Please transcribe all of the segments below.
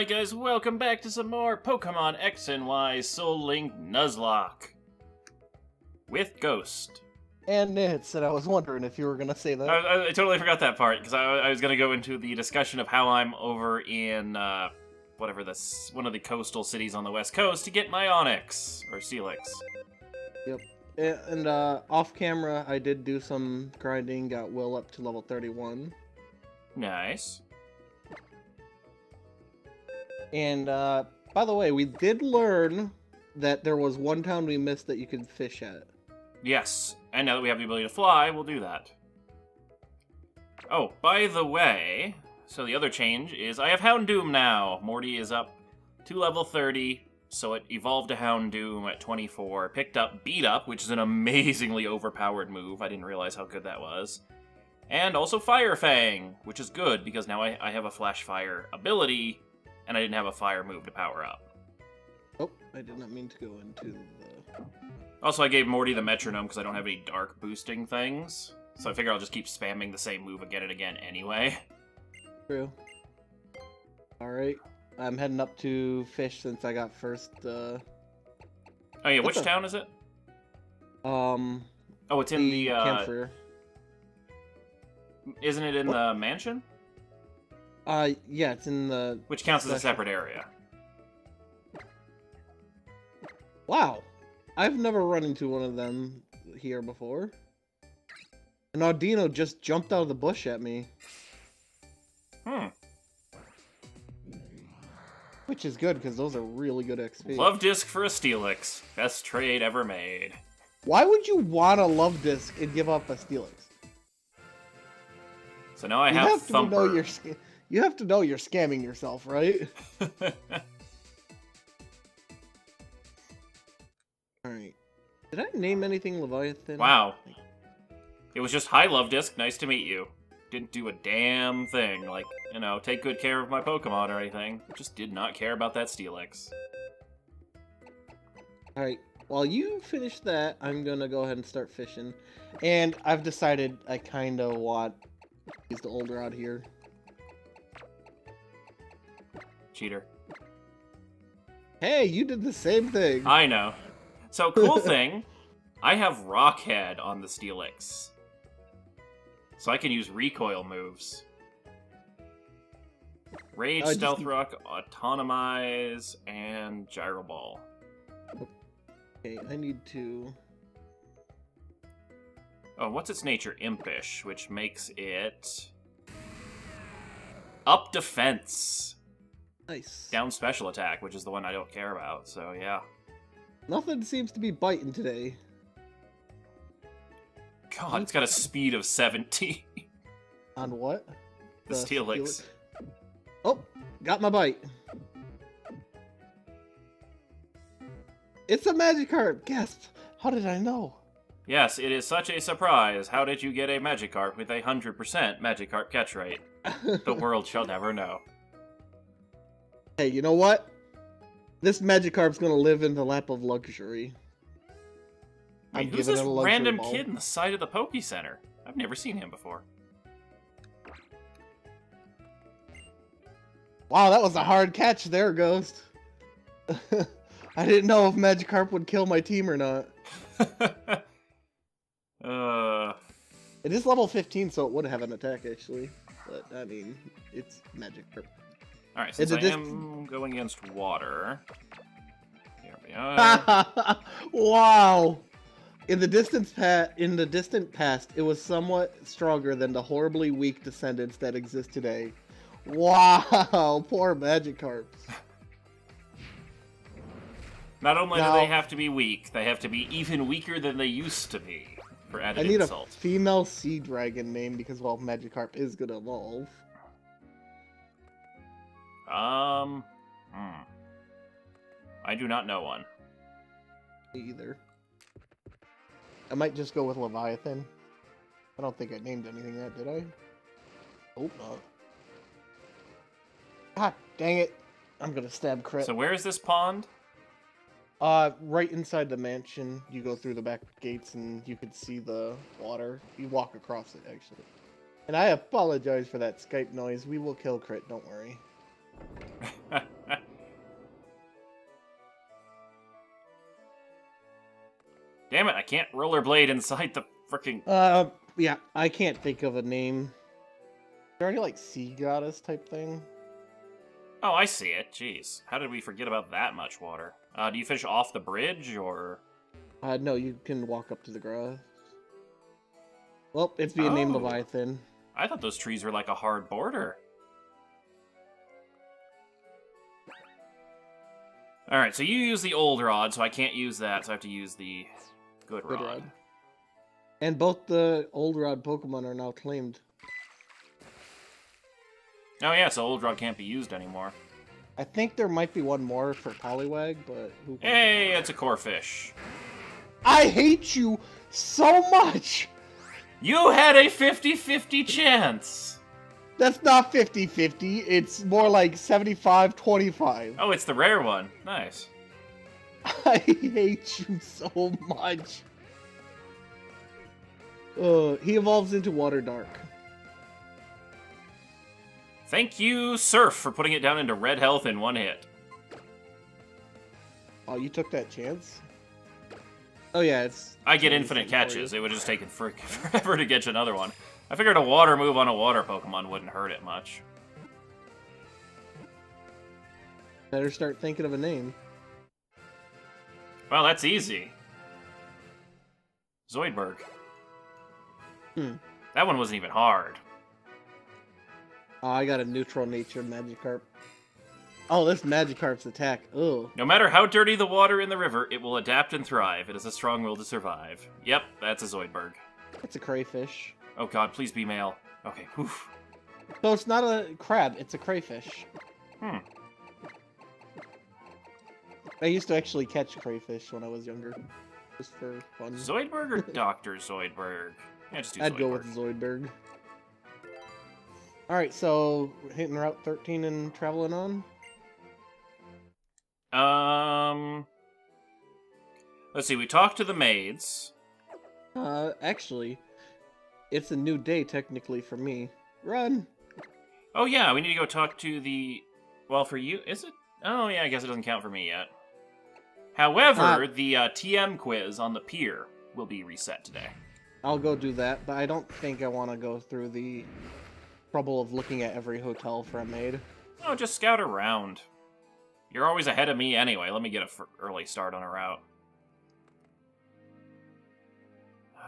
Alright guys, welcome back to some more Pokemon X and Y Soul Link Nuzlocke. With Ghost. And Nitz, and I was wondering if you were going to say that. I totally forgot that part, because I was going to go into the discussion of how I'm over in, whatever, this, one of the coastal cities on the west coast to get my Onyx, or Steelix. Yep. And off camera, I did do some grinding, got Will up to level 31. Nice. And, by the way, we did learn that there was one town we missed that you could fish at. Yes, and now that we have the ability to fly, we'll do that. Oh, by the way, so the other change is I have Houndoom now. Morty is up to level 30, so it evolved to Houndoom at 24. Picked up Beat Up, which is an amazingly overpowered move. I didn't realize how good that was. And also Fire Fang, which is good because now I have a Flash Fire ability, and I didn't have a fire move to power up. Oh, I did not mean to go into the... Also, I gave Morty the metronome because I don't have any dark boosting things. So I figure I'll just keep spamming the same move again and again anyway. True. Alright. I'm heading up to fish since I got first, Oh yeah, which town is it? Oh, it's in the, campfire. Isn't it in the mansion? Yeah, it's in the... Which counts as a separate area. Wow. I've never run into one of them here before. And Audino just jumped out of the bush at me. Hmm. Which is good, because those are really good XP. Love Disc for a Steelix. Best trade ever made. Why would you want a Love Disc and give up a Steelix? So now I have Thumper. You have to know you're scamming yourself, right? Alright. Did I name anything Leviathan? Wow. It was just, hi Love Disc, nice to meet you. Didn't do a damn thing, like, you know, take good care of my Pokemon or anything. Just did not care about that Steelix. Alright, while you finish that, I'm gonna go ahead and start fishing. And I've decided I kinda want the old rod here. Cheater. Hey, you did the same thing. I know. So, cool thing, I have Rockhead on the Steelix. So I can use recoil moves. Rage, Stealth Rock, Autonomize, and Gyro Ball. Okay, I need to... Oh, what's its nature? Impish, which makes it... Up defense! Nice. Down special attack, which is the one I don't care about, so yeah. Nothing seems to be biting today. God, it's got a speed of 70. On what? The Steelix. Oh, got my bite. It's a Magikarp! Gasp! How did I know? Yes, it is such a surprise. How did you get a Magikarp with a 100% Magikarp catch rate? The world shall never know. Hey, you know what? This Magikarp's gonna live in the lap of luxury. Wait, who's this random kid in the side of the Poke Center? I've never seen him before. Wow, that was a hard catch there, Ghost. I didn't know if Magikarp would kill my team or not. It is level 15, so it would have an attack, actually. But, I mean, it's Magikarp. Alright, since I am going against water, here we are. Wow! In the distant past, it was somewhat stronger than the horribly weak descendants that exist today. Wow! Poor Magikarps. Not only do they have to be weak, they have to be even weaker than they used to be, for added insult. I need a female sea dragon name, because, well, Magikarp is gonna evolve. I do not know one. Either. I might just go with Leviathan. I don't think I named anything that, did I? Hope not. God dang it. I'm gonna stab Crit. So where is this pond? Right inside the mansion. You go through the back gates and you can see the water. You walk across it, actually. And I apologize for that Skype noise. We will kill Crit, don't worry. can't rollerblade inside the freaking... yeah, I can't think of a name. Is there already like sea goddess type thing? Oh, I see it. Jeez. How did we forget about that much water? Do you fish off the bridge, or...? No, you can walk up to the grass. Well, it's being named Leviathan. I thought those trees were like a hard border. Alright, so you use the old rod, so I can't use that, so I have to use the good rod. And both the old rod Pokemon are now claimed. Oh yeah, so old rod can't be used anymore. I think there might be one more for Poliwag, but... Who hey, it's a core fish. I hate you so much! You had a 50-50 chance! That's not 50-50, it's more like 75-25. Oh, it's the rare one. Nice. I hate you so much. He evolves into Water Dark. Thank you, Surf, for putting it down into red health in one hit. Oh, you took that chance? Oh yeah, it's... I get infinite catches. It would have just taken forever to catch another one. I figured a water move on a water Pokemon wouldn't hurt it much. Better start thinking of a name. Well, that's easy. Zoidberg. Hmm. That one wasn't even hard. Oh, I got a neutral nature Magikarp. Oh, this Magikarp's attack. Ooh. No matter how dirty the water in the river, it will adapt and thrive. It has a strong will to survive. Yep, that's a Zoidberg. It's a crayfish. Oh god, please be male. Okay, oof. So it's not a crab, it's a crayfish. Hmm. I used to actually catch crayfish when I was younger. Just for fun. Zoidberg or Dr. Zoidberg? Yeah, just do Zoidberg. I'd go with Zoidberg. Alright, so hitting Route 13 and traveling on? Let's see, we talked to the maids. Actually, it's a new day technically for me. Run! Oh yeah, we need to go talk to the... Well, for you, is it? Oh yeah, I guess it doesn't count for me yet. However, the TM quiz on the pier will be reset today. I'll go do that, but I don't think I want to go through the trouble of looking at every hotel for a maid. Oh, just scout around. You're always ahead of me anyway. Let me get an early start on a route.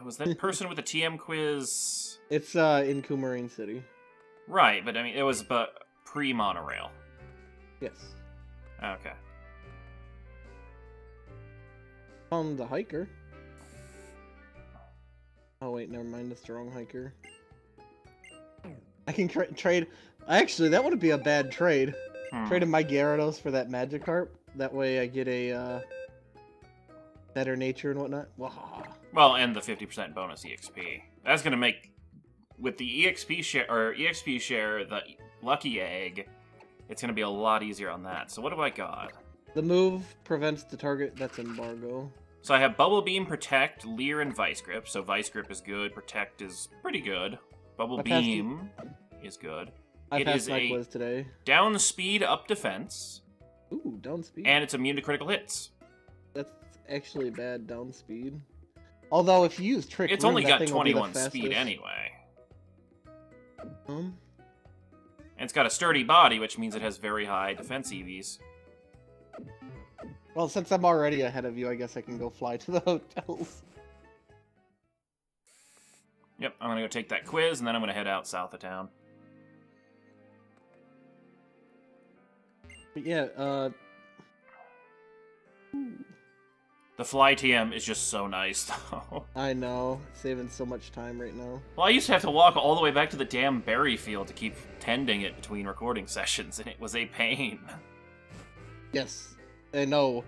Was that person with the TM quiz? It's in Coumarine City. Right, but I mean, it was pre-monorail. Yes. Okay. Found the hiker. Oh wait, never mind. That's the wrong hiker. I can trade. Actually, that wouldn't be a bad trade. Traded my Gyarados for that Magikarp. That way I get a better nature and whatnot. Wow. Well, and the 50% bonus EXP. That's going to make, with the EXP share, or EXP share, the Lucky Egg, it's going to be a lot easier on that. So what do I got? The move prevents the target that's embargo. So I have Bubble Beam, Protect, Leer, and Vice Grip. So Vice Grip is good. Protect is pretty good. Bubble Beam is good. I passed my quiz today. Down speed, up defense. Ooh, down speed. And it's immune to critical hits. That's actually bad down speed. Although if you use Trick Room, it's only got 21 speed anyway. And it's got a sturdy body, which means it has very high defense EVs. Well, since I'm already ahead of you, I guess I can go fly to the hotels. Yep, I'm gonna go take that quiz, and then I'm gonna head out south of town. But yeah, the Fly TM is just so nice, though. I know. Saving so much time right now. Well, I used to have to walk all the way back to the damn berry field to keep tending it between recording sessions, and it was a pain. Yes, I know.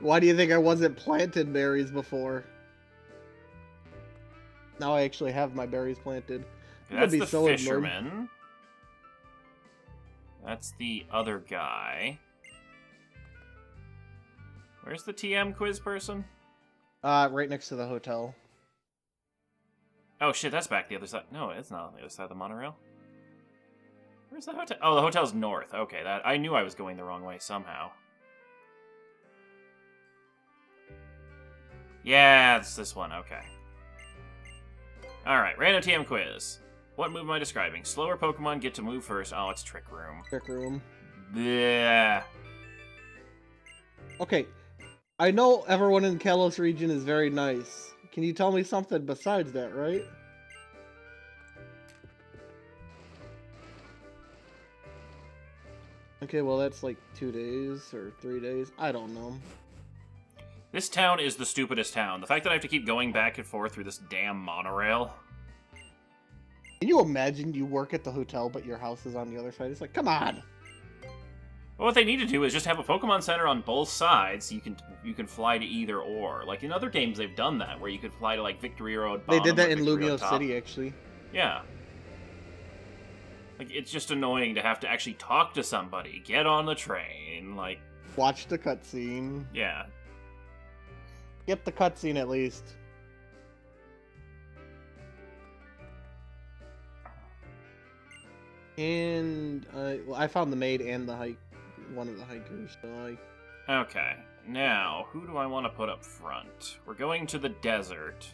Why do you think I wasn't planting berries before? Now I actually have my berries planted. That's the fisherman. That's the other guy. Where's the TM quiz person? Right next to the hotel. Oh shit, that's back the other side. No, it's not on the other side of the monorail. Where's the hotel? Oh, the hotel's north. Okay, that I knew I was going the wrong way somehow. Yeah, it's this one. Okay. Alright, random TM quiz. What move am I describing? Slower Pokemon get to move first. Oh, it's Trick Room. Trick Room. Yeah. Okay. I know everyone in Kalos region is very nice. Can you tell me something besides that, right? Okay, well that's like 2 days or 3 days. I don't know. This town is the stupidest town. The fact that I have to keep going back and forth through this damn monorail. Can you imagine you work at the hotel but your house is on the other side? It's like, come on! Well, what they need to do is just have a Pokemon Center on both sides so you can fly to either or. Like in other games they've done that, where you could fly to like Victory Road bottom. They did that in Lumio City, actually. Yeah. Like, it's just annoying to have to actually talk to somebody, get on the train, like... Watch the cutscene. Yeah. Get the cutscene, at least. And, well, I found the maid and the one of the hikers, so I... Okay. Now, who do I want to put up front? We're going to the desert.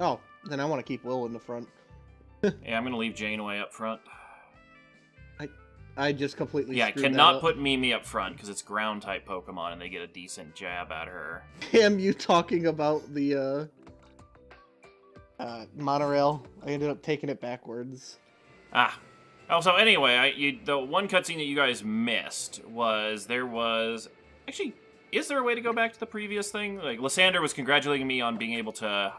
Oh, then I want to keep Will in the front. Yeah, I'm going to leave Janeway up front. I just completely screwed that up. Yeah, I cannot put Mimi up front, because it's ground-type Pokemon, and they get a decent jab at her. Damn, you talking about the, monorail. I ended up taking it backwards. Ah. Oh, so anyway, the one cutscene that you guys missed was there was... Actually, is there a way to go back to the previous thing? Like, Lysander was congratulating me on being able to...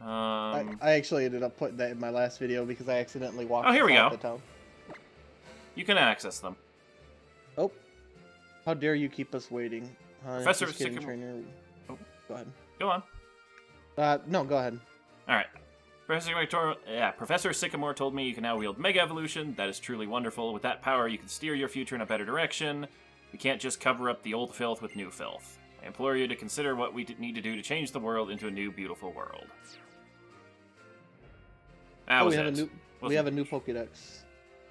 I actually ended up putting that in my last video because I accidentally walked out of the town. You can access them. Oh. How dare you keep us waiting. Professor Sycamore... Oh, go ahead. Go on. No, go ahead. Alright. Professor Sycamore told me you can now wield Mega Evolution. That is truly wonderful. With that power, you can steer your future in a better direction. We can't just cover up the old filth with new filth. I implore you to consider what we need to do to change the world into a new, beautiful world. That was it. We have a new Pokédex.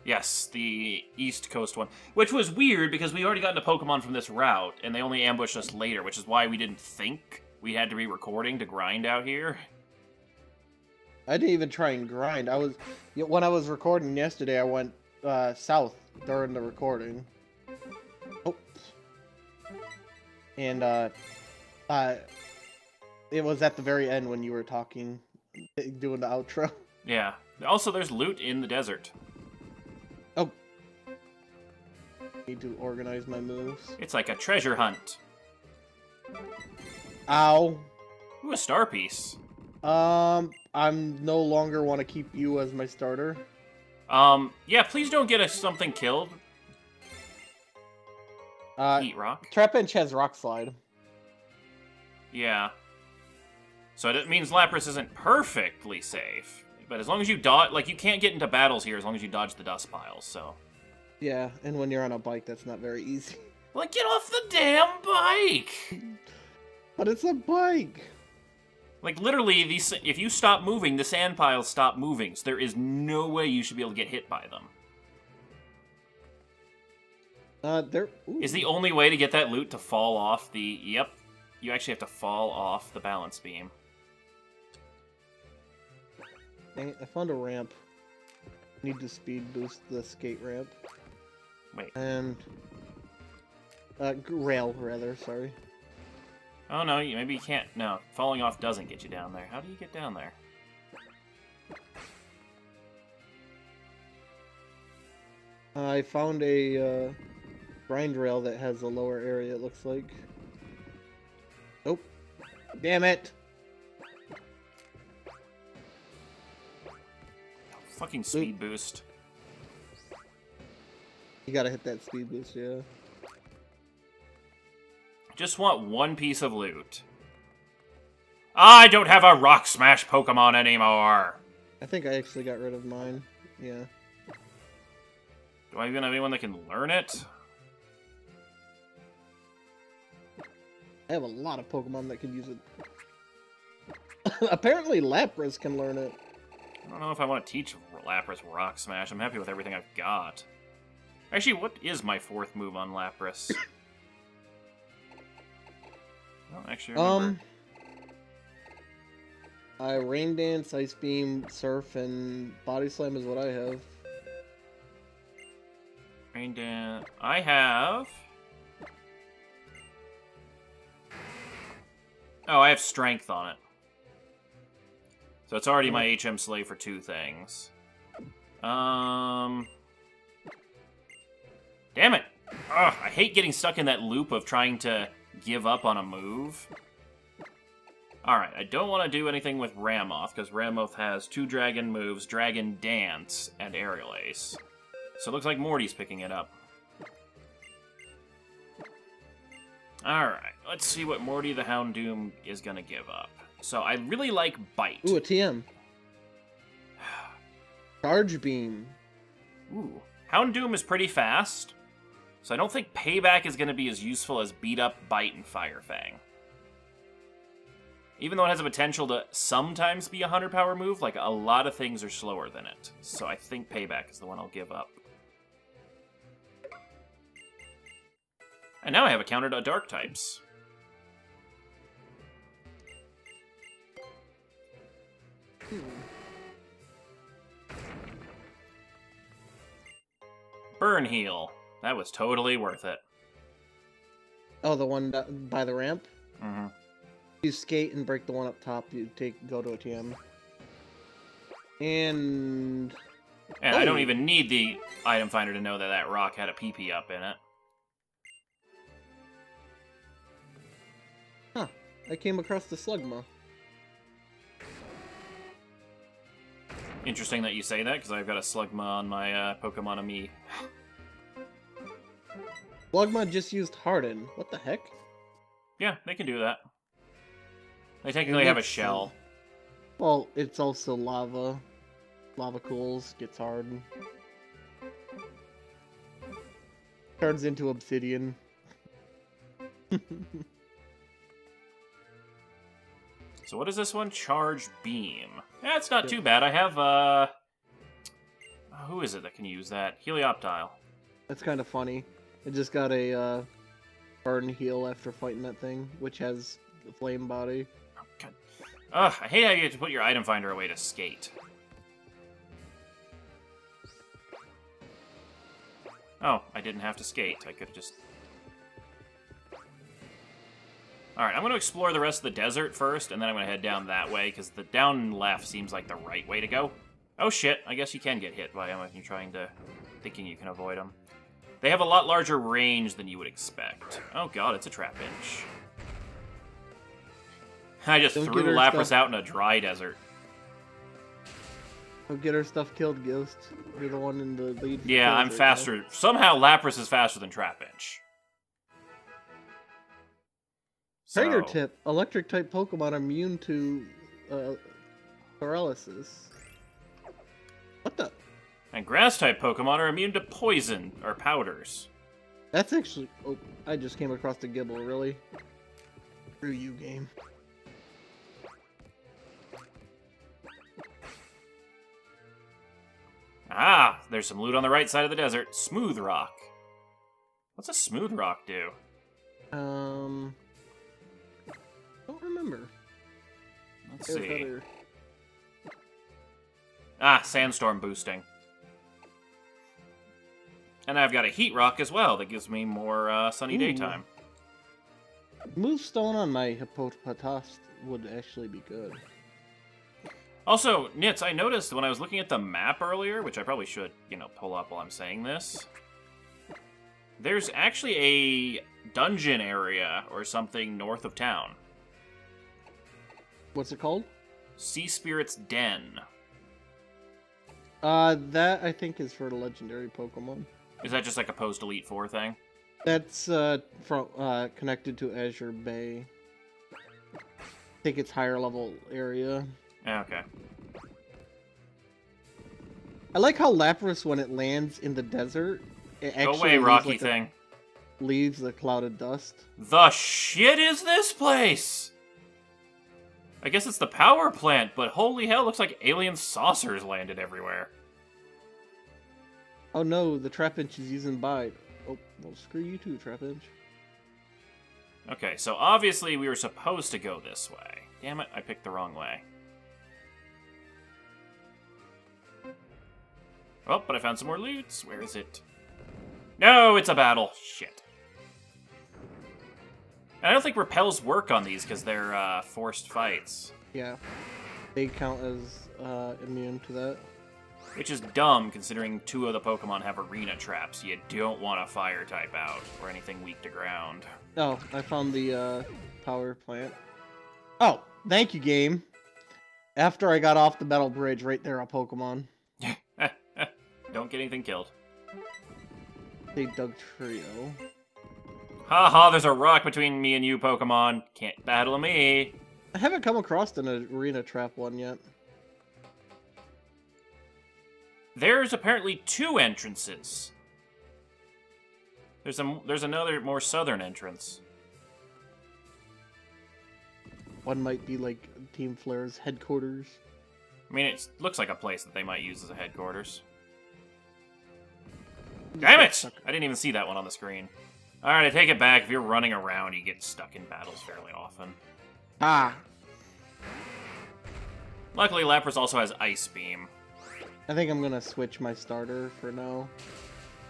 Yes, the East Coast one. Which was weird, because we already gotten a Pokemon from this route, and they only ambushed us later, which is why we didn't think we had to be recording to grind out here. I didn't even try and grind. When I was recording yesterday, I went south during the recording. Oops. And it was at the very end when you were talking, doing the outro. Yeah. Also, there's loot in the desert. Oh. Need to organize my moves. It's like a treasure hunt. Ow. Ooh, a star piece. I'm no longer want to keep you as my starter. Yeah, please don't get us something killed. Heat rock. Trapinch has rock slide. Yeah. So that means Lapras isn't perfectly safe. But as long as you dodge... Like, you can't get into battles here as long as you dodge the dust piles, so... Yeah, and when you're on a bike, that's not very easy. Like, get off the damn bike! But it's a bike! Like, literally, if you stop moving, the sand piles stop moving, so there is no way you should be able to get hit by them. Is the only way to get that loot to fall off the... Yep. You actually have to fall off the balance beam. Dang it, I found a ramp. Need to speed boost the skate ramp. Wait. And... rail, rather, sorry. Oh no, maybe you can't... No, falling off doesn't get you down there. How do you get down there? I found a... grind rail that has a lower area, it looks like. Nope. Damn it! Fucking speed boost. You gotta hit that speed boost, yeah. Just want one piece of loot. I don't have a Rock Smash Pokemon anymore! I think I actually got rid of mine. Yeah. Do I even have anyone that can learn it? I have a lot of Pokemon that can use it. Apparently Lapras can learn it. I don't know if I want to teach Lapras Rock Smash. I'm happy with everything I've got. Actually, what is my fourth move on Lapras? I don't actually remember. Rain Dance, Ice Beam, Surf, and Body Slam is what I have. Rain Dance... I have... Oh, I have Strength on it. So it's already my HM Slay for two things. Damn it! Ugh, I hate getting stuck in that loop of trying to give up on a move. Alright, I don't want to do anything with Ramoth, because Ramoth has two dragon moves, Dragon Dance, and Aerial Ace. So it looks like Morty's picking it up. Alright, let's see what Morty the Houndoom is going to give up. So I really like Bite. Ooh, a TM. Charge Beam. Ooh. Houndoom is pretty fast, so I don't think Payback is going to be as useful as Beat Up, Bite, and Fire Fang. Even though it has a potential to sometimes be a 100 power move, like a lot of things are slower than it. So I think Payback is the one I'll give up. And now I have a counter to Dark types. Burn Heal. That was totally worth it. Oh, the one by the ramp? Mm-hmm. You skate and break the one up top, you go to a TM. And I don't even need the item finder to know that that rock had a PP up in it. Huh. I came across the Slugma. Interesting that you say that, because I've got a Slugma on my Pokemon Ami. Slugma just used Harden. What the heck? Yeah, they can do that. They technically have a shell. Well, it's also lava. Lava cools, gets hard. Turns into obsidian. So what is this one? Charge Beam. That's not too bad. I have, who is it that can use that? Helioptile. That's kind of funny. I just got a Burn Heal after fighting that thing, which has the flame body. Ugh, I hate how you have to put your item finder away to skate. Oh, I didn't have to skate. I could have just... Alright, I'm going to explore the rest of the desert first, and then I'm going to head down that way, because the down left seems like the right way to go. Oh shit, I guess you can get hit by them if you're thinking you can avoid them. They have a lot larger range than you would expect. Oh god, it's a Trapinch. I just threw Lapras out in a dry desert. Don't get her stuff killed, Ghost. You're the one in the lead. Yeah, I'm faster. Somehow Lapras is faster than Trapinch. Trainer tip. Electric-type Pokemon immune to paralysis. What the? And Grass-type Pokemon are immune to poison or powders. That's actually... Oh, I just came across the Gibble, really. Screw you, game. Ah, there's some loot on the right side of the desert. Smooth rock. What's a smooth rock do? Don't remember. Let's see. Ah, sandstorm boosting. And I've got a heat rock as well that gives me more sunny daytime. Move stone on my Hippopotas would actually be good. Also, Nitz, I noticed when I was looking at the map earlier, which I probably should, you know, pull up while I'm saying this, there's actually a dungeon area or something north of town. What's it called? Sea Spirit's Den. That, I think, is for the legendary Pokemon. Is that just like a post-Elite Four thing? That's from connected to Azure Bay. I think it's higher level area. Okay. I like how Lapras, when it lands in the desert, it actually leaves a cloud of dust. The shit is this place? I guess it's the power plant, but holy hell, looks like alien saucers landed everywhere. Oh no, the Trapinch is using Bite. Oh, well, screw you too, Trapinch. Okay, so obviously we were supposed to go this way. Damn it, I picked the wrong way. Oh, but I found some more loot. Where is it? No, it's a battle. Shit. And I don't think repels work on these because they're forced fights. Yeah. They count as immune to that. Which is dumb considering two of the Pokemon have arena traps. You don't want a fire type out or anything weak to ground. Oh, I found the power plant. Oh, thank you, game. After I got off the metal bridge right there on Pokemon. Don't get anything killed. They dug trio. Haha, there's a rock between me and you, Pokemon. Can't battle me. I haven't come across an arena trap one yet. There's apparently two entrances. There's another more southern entrance. One might be like Team Flare's headquarters. I mean, it looks like a place that they might use as a headquarters. Damn it! I didn't even see that one on the screen. Alright, I take it back. If you're running around, you get stuck in battles fairly often. Ah. Luckily, Lapras also has Ice Beam. I think I'm gonna switch my starter for now.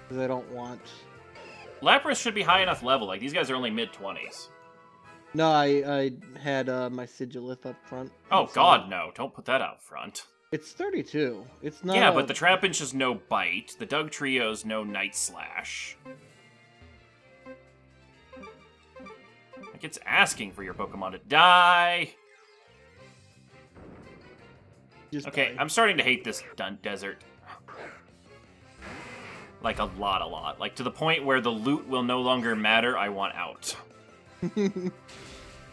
Because I don't want... Lapras should be high enough level. Like, these guys are only mid-20s. No, I had my Sigilith up front. Oh, God, no. Don't put that out front. It's 32. It's not. Yeah, but the Trapinch is no Bite. The Dugtrio's no Night Slash. Like, it's asking for your Pokemon to die. Just okay, die. I'm starting to hate this desert. Like, a lot. Like, to the point where the loot will no longer matter, I want out.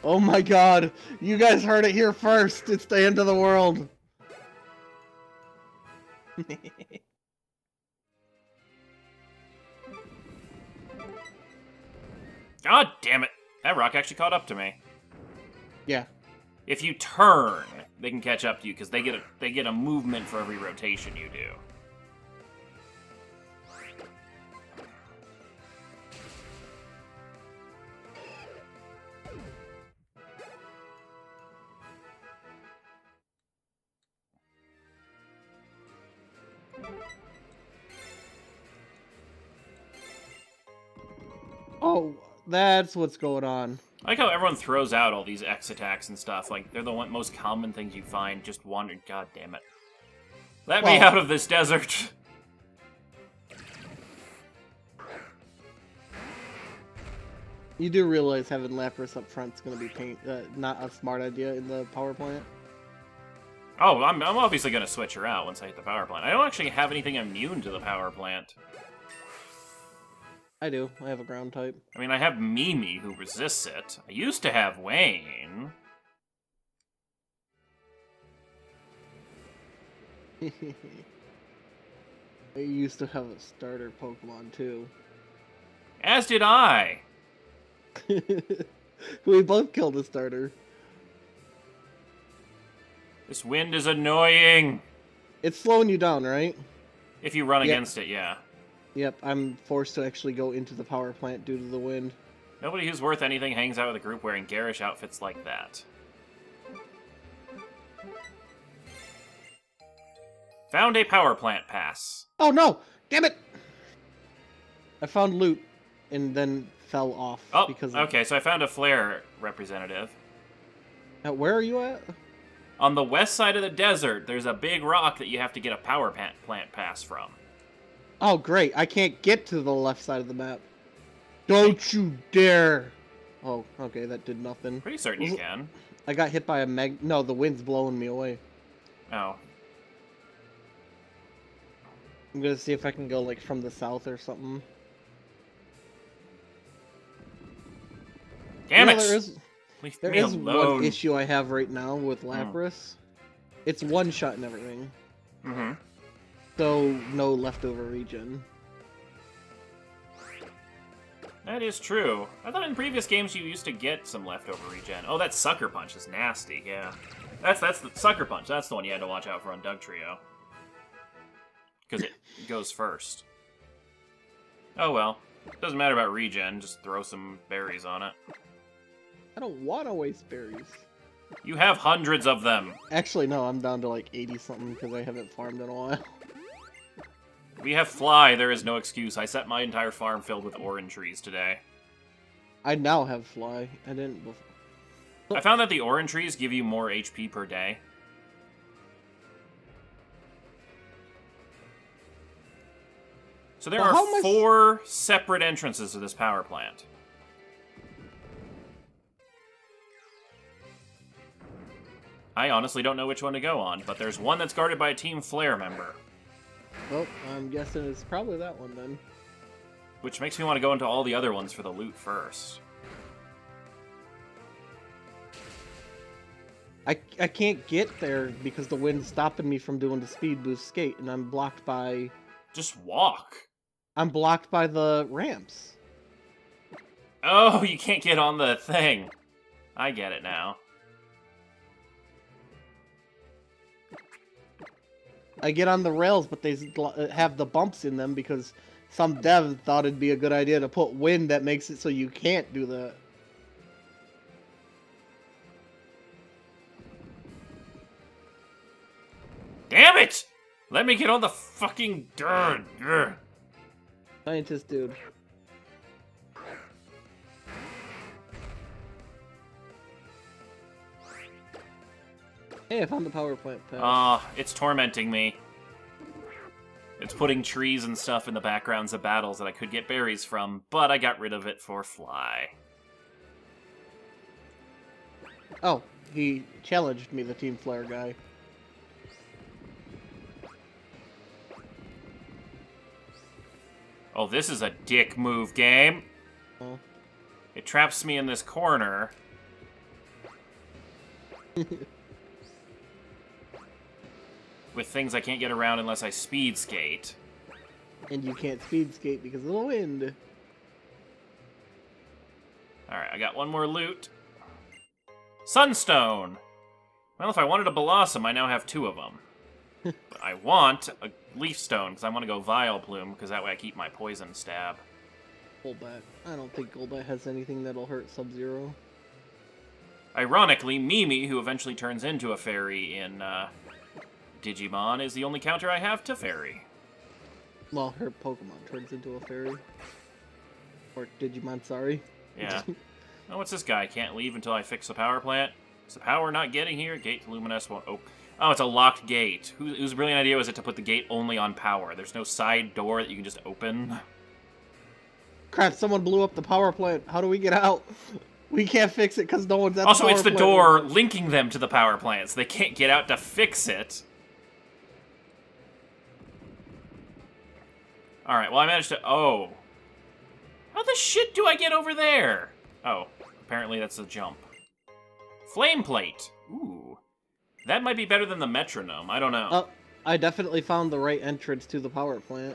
Oh my God. You guys heard it here first. It's the end of the world. God damn it! That rock actually caught up to me. Yeah. If you turn, they can catch up to you because they get a movement for every rotation you do. Oh, that's what's going on. I like how everyone throws out all these X attacks and stuff. Like, they're the most common things you find. Just wandering. God damn it. Let me out of this desert. You do realize having Lapras up front is going to be not a smart idea in the power plant. Oh, I'm obviously going to switch her out once I hit the power plant. I don't actually have anything immune to the power plant. I do. I have a ground type. I mean, I have Mimi, who resists it. I used to have Wayne. I used to have a starter Pokemon, too. As did I! We both killed a starter. This wind is annoying. It's slowing you down, right? If you run against it, yeah. Yep, I'm forced to actually go into the power plant due to the wind. Nobody who's worth anything hangs out with a group wearing garish outfits like that. Found a power plant pass. Oh no! Damn it! I found loot and then fell off. Oh, because okay, so I found a Flare representative. Now, where are you at? On the west side of the desert, there's a big rock that you have to get a power plant pass from. Oh, great. I can't get to the left side of the map. Don't you dare. Oh, okay. That did nothing. Pretty certain you can. I got hit by a No, the wind's blowing me away. Oh. I'm going to see if I can go, like, from the south or something. Damn it! There is one issue I have right now with Lapras. It's one shot and everything. Mm-hmm. So, no leftover region. That is true. I thought in previous games you used to get some leftover regen. Oh, that Sucker Punch is nasty, yeah. That's the Sucker Punch. That's the one you had to watch out for on Dugtrio. Because it goes first. Oh well. Doesn't matter about regen, just throw some berries on it. I don't want to waste berries. You have hundreds of them. Actually, no, I'm down to like 80-something because I haven't farmed in a while. We have fly. There is no excuse. I set my entire farm filled with orange trees today. I now have fly. I didn't before. I found that the orange trees give you more HP per day. So there are four separate entrances to this power plant. I honestly don't know which one to go on, but there's one that's guarded by a Team Flare member. Well, I'm guessing it's probably that one then. Which makes me want to go into all the other ones for the loot first. I can't get there because the wind's stopping me from doing the speed boost skate, and I'm blocked by... Just walk. I'm blocked by the ramps. Oh, you can't get on the thing. I get it now. I get on the rails, but they have the bumps in them because some dev thought it'd be a good idea to put wind that makes it so you can't do that. Damn it! Let me get on the fucking dirt. Scientist dude. Hey, I found the power plant. It's tormenting me. It's putting trees and stuff in the backgrounds of battles that I could get berries from, but I got rid of it for fly. Oh, he challenged me, the Team Flare guy. Oh, this is a dick move, game. Oh. It traps me in this corner. With things I can't get around unless I speed skate. And you can't speed skate because of the wind. Alright, I got one more loot. Sunstone! Well, if I wanted a Blossom, I now have two of them. But I want a Leaf Stone because I want to go Vileplume because that way I keep my Poison Stab. Golbat. I don't think Golbat has anything that'll hurt Sub-Zero. Ironically, Mimi, who eventually turns into a fairy in, Digimon, is the only counter I have to fairy. Well, her Pokemon turns into a fairy. Or Digimon, sorry. Yeah. Oh, what's this guy? Can't leave until I fix the power plant. Is the power not getting here? Gate to Luminous won't open. Oh, it's a locked gate. Whose brilliant idea was it to put the gate only on power? There's no side door that you can just open. Crap, someone blew up the power plant. How do we get out? We can't fix it because no one's at the power plant. Also, it's the door linking them to the power plant, so they can't get out to fix it. Alright, well I managed to- oh. How the shit do I get over there? Oh, apparently that's a jump. Flame plate! Ooh. That might be better than the metronome, I don't know. I definitely found the right entrance to the power plant.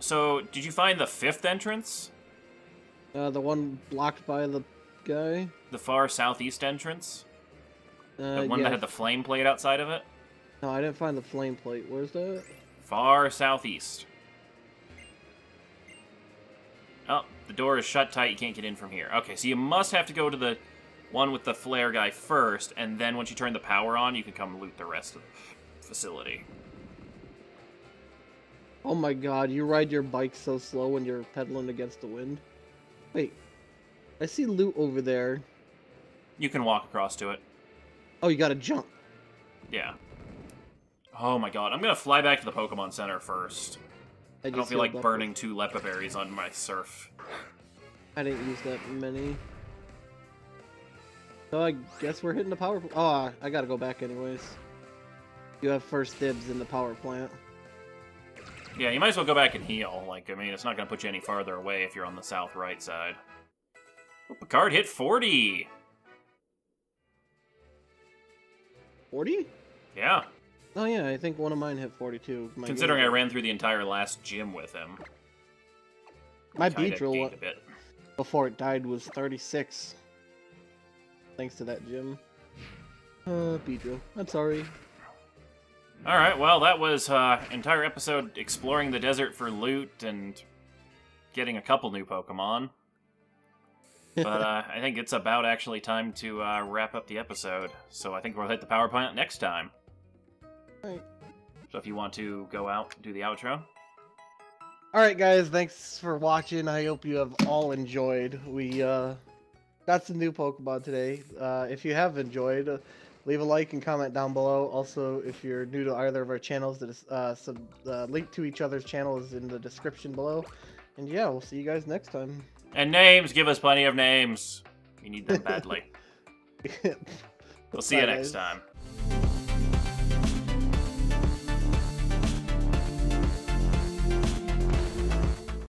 So, did you find the fifth entrance? The one blocked by the guy? The far southeast entrance? The one that had the flame plate outside of it? No, I didn't find the flame plate. Where's that? Far southeast. Oh, the door is shut tight. You can't get in from here. Okay, so you must have to go to the one with the flare guy first, and then once you turn the power on, you can come loot the rest of the facility. Oh my god, you ride your bike so slow when you're pedaling against the wind. Wait, I see loot over there. You can walk across to it. Oh, you gotta jump. Yeah. Oh my god, I'm gonna fly back to the Pokemon Center first. I don't feel like burning two Lepa Berries on my surf. I didn't use that many. So I guess we're hitting the power plant. Oh, I gotta go back anyways. You have first dibs in the power plant. Yeah, you might as well go back and heal. Like, I mean, it's not gonna put you any farther away if you're on the south right side. Oh, Picard hit 40! 40? Yeah. Oh yeah, I think one of mine hit 42. Considering I ran through the entire last gym with him. My beat roll before it died was 36. Thanks to that gym. Beat roll. I'm sorry. Alright, well that was entire episode exploring the desert for loot and getting a couple new Pokemon. But I think it's about actually time to wrap up the episode. So I think we'll hit the power plant next time. Right. So if you want to go out and do the outro. Alright guys, thanks for watching. I hope you have all enjoyed. We got some new Pokemon today. If you have enjoyed, leave a like and comment down below. Also, if you're new to either of our channels, the link to each other's channel is in the description below. And yeah, we'll see you guys next time. And names! Give us plenty of names! We need them badly. We'll see you next time.